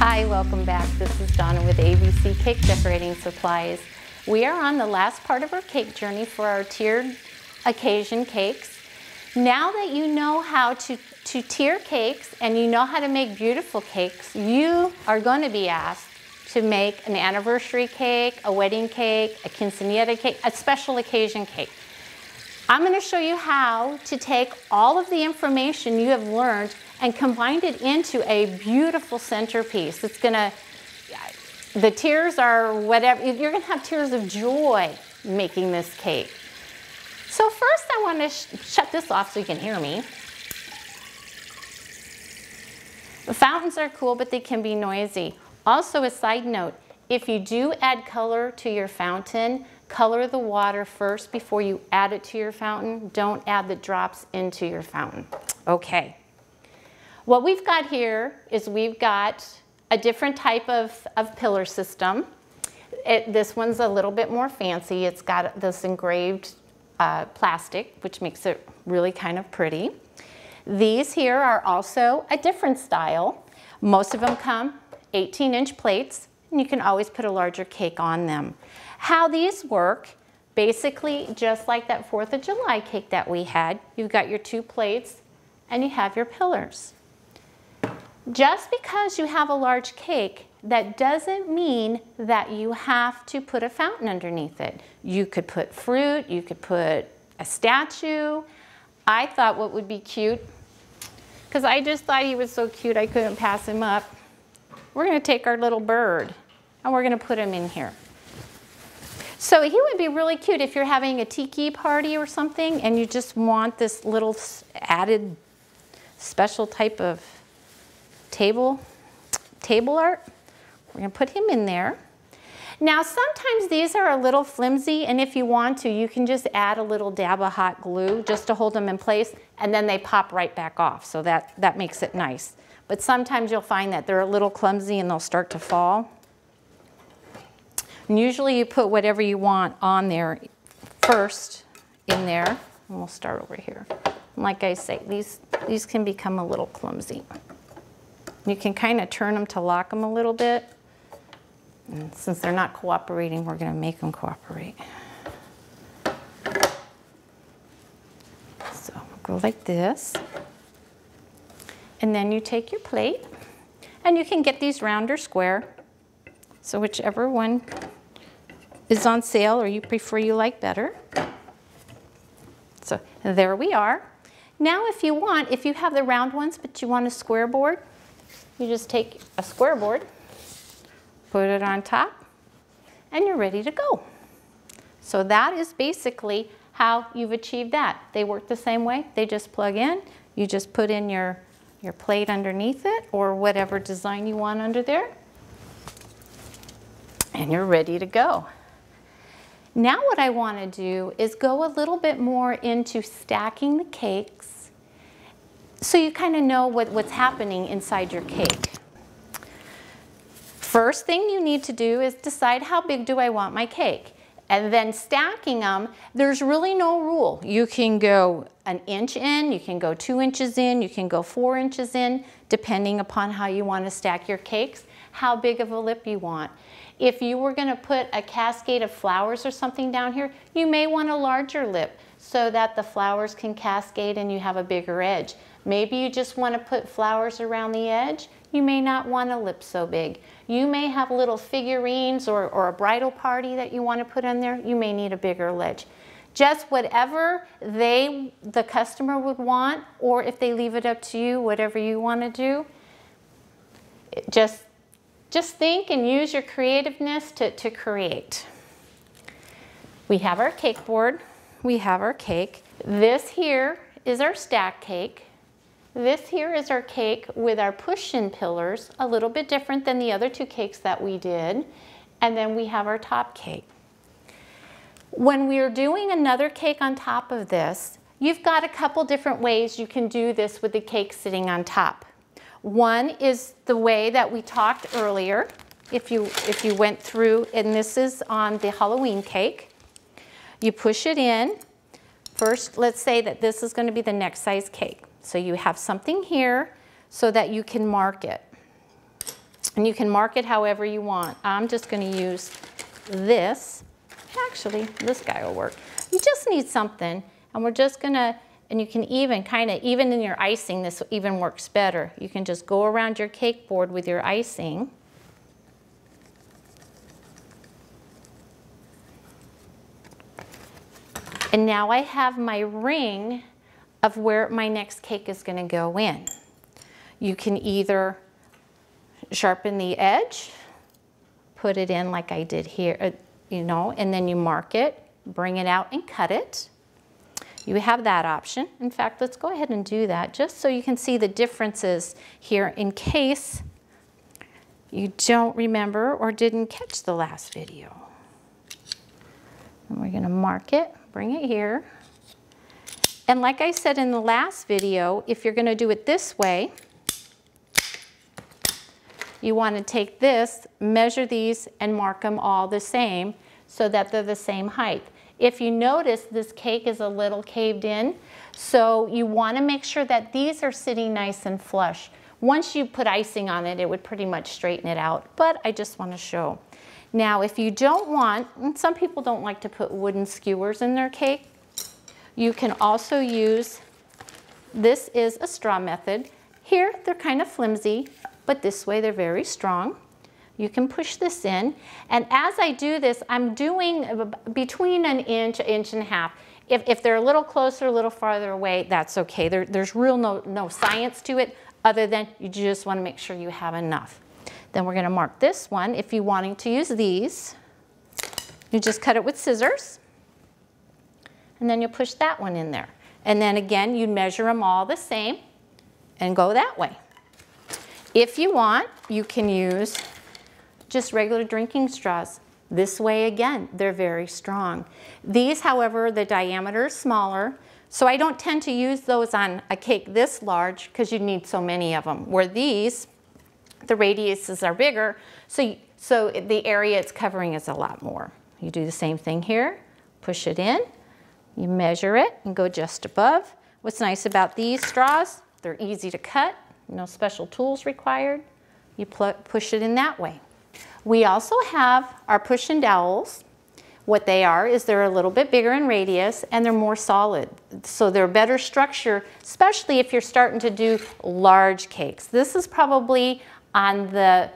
Hi, welcome back. This is Donna with ABC Cake Decorating Supplies. We are on the last part of our cake journey for our tiered occasion cakes. Now that you know how to tier cakes and you know how to make beautiful cakes, you are going to be asked to make an anniversary cake, a wedding cake, a quinceanera cake, a special occasion cake. I'm going to show you how to take all of the information you have learned and combined it into a beautiful centerpiece. It's gonna, the tiers are whatever, you're gonna have tiers of joy making this cake. So first I wanna shut this off so you can hear me. The fountains are cool, but they can be noisy. Also a side note, if you do add color to your fountain, color the water first before you add it to your fountain. Don't add the drops into your fountain, okay. What we've got here is we've got a different type of pillar system. This one's a little bit more fancy. It's got this engraved plastic, which makes it really kind of pretty. These here are also a different style. Most of them come 18-inch plates, and you can always put a larger cake on them. How these work, basically just like that 4th of July cake that we had, you've got your two plates and you have your pillars. Just because you have a large cake, that doesn't mean that you have to put a fountain underneath it. You could put fruit, you could put a statue. I thought what would be cute, because I just thought he was so cute I couldn't pass him up. We're gonna take our little bird and we're gonna put him in here. So he would be really cute if you're having a tiki party or something and you just want this little added special type of table art. We're going to put him in there. Now sometimes these are a little flimsy, and if you want to, you can just add a little dab of hot glue just to hold them in place, and then they pop right back off, so that makes it nice. But sometimes you'll find that they're a little clumsy and they'll start to fall. And usually you put whatever you want on there first in there, and we'll start over here. And like I say, these can become a little clumsy. You can kind of turn them to lock them a little bit. And since they're not cooperating, we're going to make them cooperate. So go like this. And then you take your plate, and you can get these round or square. So whichever one is on sale or you prefer you like better. So there we are. Now if you want, if you have the round ones but you want a square board, you just take a square board, put it on top, and you're ready to go. So that is basically how you've achieved that. They work the same way. They just plug in. You just put in your plate underneath it or whatever design you want under there, and you're ready to go. Now what I want to do is go a little bit more into stacking the cakes, so you kind of know what's happening inside your cake. First thing you need to do is decide, how big do I want my cake? And then stacking them, there's really no rule. You can go an inch in, you can go 2 inches in, you can go 4 inches in, depending upon how you want to stack your cakes, how big of a lip you want. If you were going to put a cascade of flowers or something down here, you may want a larger lip so that the flowers can cascade and you have a bigger edge. Maybe you just want to put flowers around the edge. You may not want a lip so big. You may have little figurines or a bridal party that you want to put in there. You may need a bigger edge. Just whatever the customer would want, or if they leave it up to you, whatever you want to do. Just think and use your creativeness to create. We have our cake board. We have our cake. This here is our stack cake. This here is our cake with our push-in pillars, a little bit different than the other two cakes that we did. And then we have our top cake. When we're doing another cake on top of this, you've got a couple different ways you can do this with the cake sitting on top. One is the way that we talked earlier, if you went through, and this is on the Halloween cake. You push it in. First, let's say that this is going to be the next size cake. So you have something here so that you can mark it. And you can mark it however you want. I'm just going to use this. Actually, this guy will work. You just need something, and we're just going to, and you can even kind of, even in your icing, this even works better. You can just go around your cake board with your icing. And now I have my ring of where my next cake is going to go in. You can either sharpen the edge, put it in like I did here, you know, and then you mark it, bring it out and cut it. You have that option. In fact, let's go ahead and do that just so you can see the differences here in case you don't remember or didn't catch the last video. And we're going to mark it, bring it here. And like I said in the last video, if you're going to do it this way, you want to take this, measure these, and mark them all the same so that they're the same height. If you notice, this cake is a little caved in, so you want to make sure that these are sitting nice and flush. Once you put icing on it, it would pretty much straighten it out, but I just want to show. Now, if you don't want, and some people don't like to put wooden skewers in their cake, you can also use, this is a straw method. Here, they're kind of flimsy, but this way they're very strong. You can push this in, and as I do this, I'm doing between an inch, inch and a half. If they're a little closer, a little farther away, that's okay. There's real no science to it, other than you just want to make sure you have enough. Then we're going to mark this one. If you're wanting to use these, you just cut it with scissors, and then you'll push that one in there. And then again, you measure them all the same and go that way. If you want, you can use just regular drinking straws. This way again, they're very strong. These, however, the diameter is smaller, so I don't tend to use those on a cake this large because you need so many of them. Where these, the radiuses are bigger, so the area it's covering is a lot more. You do the same thing here, push it in, you measure it and go just above. What's nice about these straws, they're easy to cut, no special tools required. You push it in that way. We also have our push and dowels. What they are is they're a little bit bigger in radius and they're more solid. So they're better structure, especially if you're starting to do large cakes. This is probably on the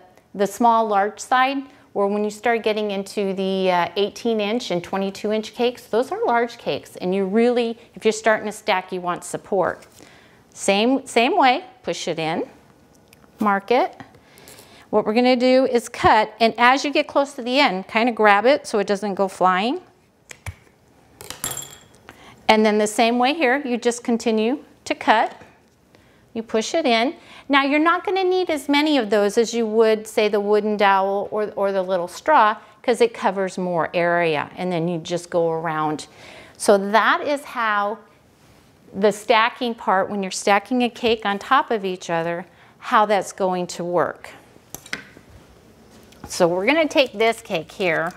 small large side, or when you start getting into the 18 inch and 22 inch cakes, those are large cakes, and you really, if you're starting to stack, you want support. Same way, push it in, mark it. What we're gonna do is cut, and as you get close to the end, kind of grab it so it doesn't go flying. And then the same way here, you just continue to cut. You push it in. Now you're not going to need as many of those as you would, say, the wooden dowel or the little straw, because it covers more area, and then you just go around. So that is how the stacking part, when you're stacking a cake on top of each other, how that's going to work. So we're going to take this cake here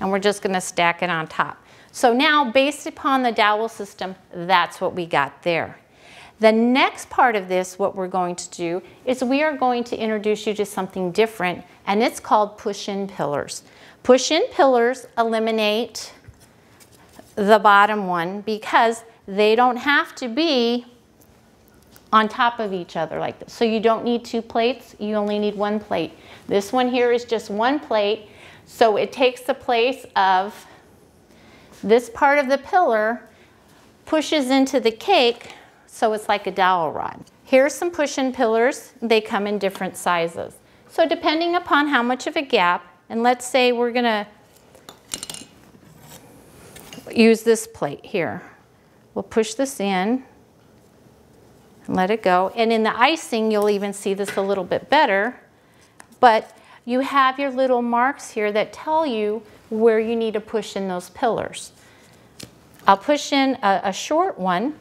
and we're just going to stack it on top. So now, based upon the dowel system, that's what we got there. The next part of this, what we're going to do, is we are going to introduce you to something different, and it's called push-in pillars. Push-in pillars eliminate the bottom one because they don't have to be on top of each other like this. So you don't need two plates, you only need one plate. This one here is just one plate, so it takes the place of this part of the pillar, pushes into the cake, so it's like a dowel rod. Here's some push-in pillars. They come in different sizes. So depending upon how much of a gap, and let's say we're gonna use this plate here. We'll push this in and let it go. And in the icing, you'll even see this a little bit better, but you have your little marks here that tell you where you need to push in those pillars. I'll push in a short one.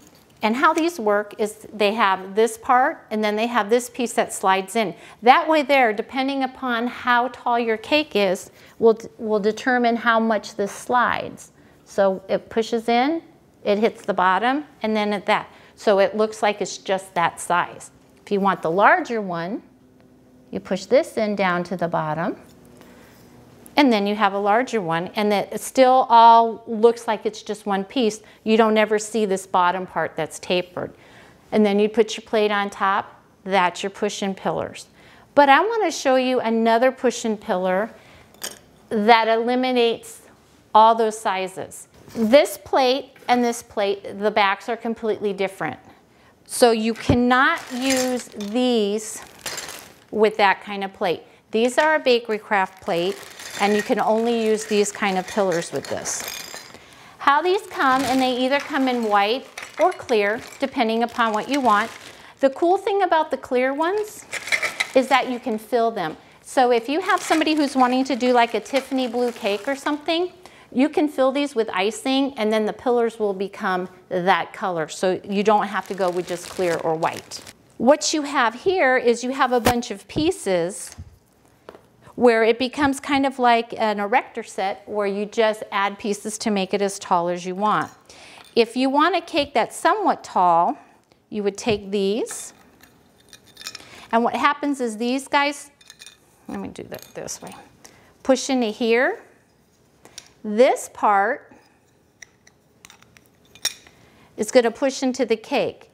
And how these work is they have this part, and then they have this piece that slides in. That way there, depending upon how tall your cake is, will determine how much this slides. So it pushes in, it hits the bottom, and then at that. So it looks like it's just that size. If you want the larger one, You push this in down to the bottom, and then you have a larger one, and that still all looks like it's just one piece. You don't ever see this bottom part that's tapered. And then you put your plate on top. That's your push-in pillars. But I want to show you another push-in pillar that eliminates all those sizes. This plate and this plate, the backs are completely different. So you cannot use these with that kind of plate. These are a Bakery Craft plate, and you can only use these kind of pillars with this. How these come, and they either come in white or clear, depending upon what you want. The cool thing about the clear ones is that you can fill them. So if you have somebody who's wanting to do like a Tiffany blue cake or something, you can fill these with icing, and then the pillars will become that color. So you don't have to go with just clear or white. What you have here is you have a bunch of pieces where it becomes kind of like an erector set, where you just add pieces to make it as tall as you want. If you want a cake that's somewhat tall, you would take these. And what happens is these guys, let me do that this way, push into here. This part is going to push into the cake.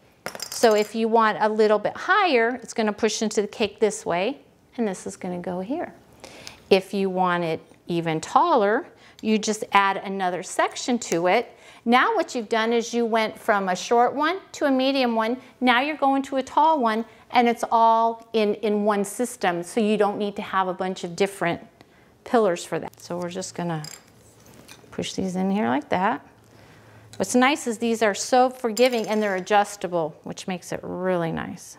So if you want a little bit higher, it's going to push into the cake this way, and this is going to go here. If you want it even taller, you just add another section to it. Now what you've done is you went from a short one to a medium one. Now you're going to a tall one, and it's all in one system, so you don't need to have a bunch of different pillars for that. So we're just going to push these in here like that. What's nice is these are so forgiving, and they're adjustable, which makes it really nice.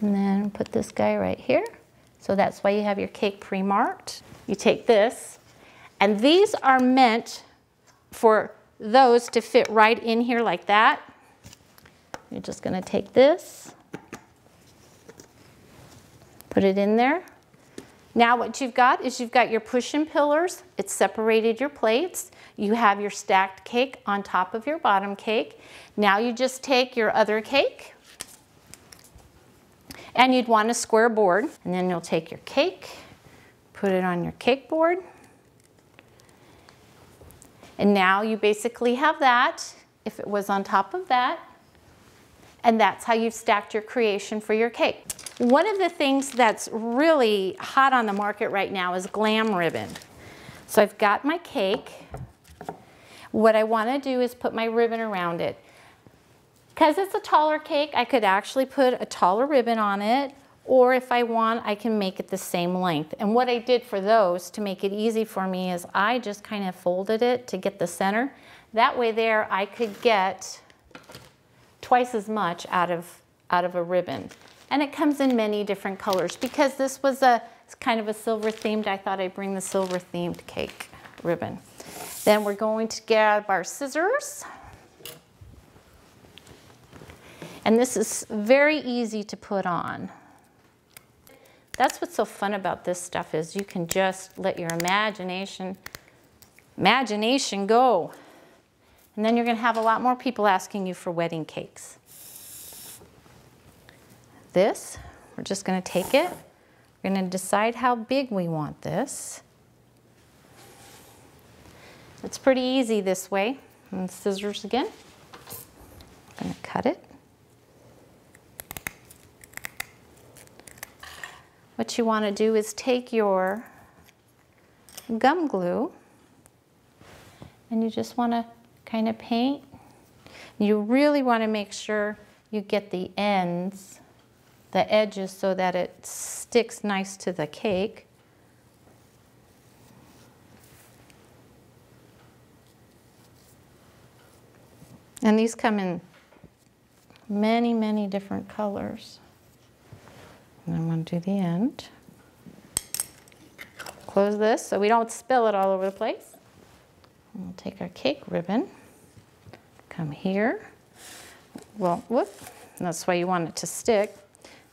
And then put this guy right here. So that's why you have your cake pre-marked. You take this, and these are meant for those to fit right in here like that. You're just going to take this, put it in there. Now what you've got is you've got your push-in pillars. It's separated your plates. You have your stacked cake on top of your bottom cake. Now you just take your other cake, and you'd want a square board, and then you'll take your cake, put it on your cake board, and now you basically have that if it was on top of that, and that's how you've stacked your creation for your cake. One of the things that's really hot on the market right now is Glam Ribbon. So I've got my cake. What I want to do is put my ribbon around it. Because it's a taller cake, I could actually put a taller ribbon on it, or if I want, I can make it the same length. And what I did for those to make it easy for me is I just kind of folded it to get the center. That way there I could get twice as much out of a ribbon. And it comes in many different colors. Because this was a kind of a silver themed, I thought I'd bring the silver themed cake ribbon. Then we're going to grab our scissors. And this is very easy to put on. That's what's so fun about this stuff is you can just let your imagination go. And then you're going to have a lot more people asking you for wedding cakes. This, we're just going to take it. We're going to decide how big we want this. It's pretty easy this way. And scissors again. I'm going to cut it. What you want to do is take your gum glue, and you just want to kind of paint. You really want to make sure you get the ends, the edges, so that it sticks nice to the cake. And these come in many, many different colors. And I'm going to do the end. Close this so we don't spill it all over the place. And we'll take our cake ribbon, come here. Well, whoop, that's why you want it to stick.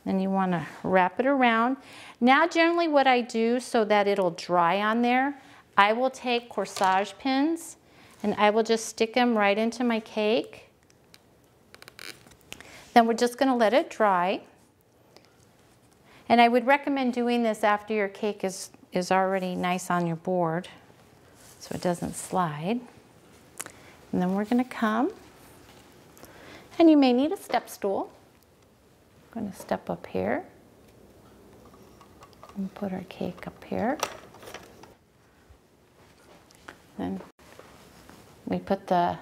Then you want to wrap it around. Now generally what I do so that it'll dry on there, I will take corsage pins and I will just stick them right into my cake. Then we're just going to let it dry. And I would recommend doing this after your cake is already nice on your board so it doesn't slide. And then we're going to come, and you may need a step stool. I'm going to step up here and put our cake up here. Then we put the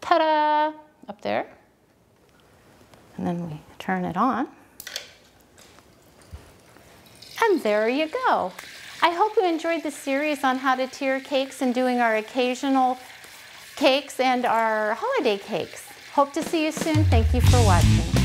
ta-da up there, and then we turn it on. And there you go. I hope you enjoyed this series on how to tier cakes and doing our occasional cakes and our holiday cakes. Hope to see you soon. Thank you for watching.